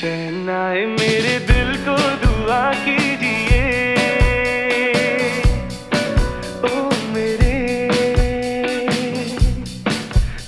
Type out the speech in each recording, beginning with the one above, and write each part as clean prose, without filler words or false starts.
चहनाए मेरे दिल को दुआ कीजिए, ओ मेरे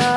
I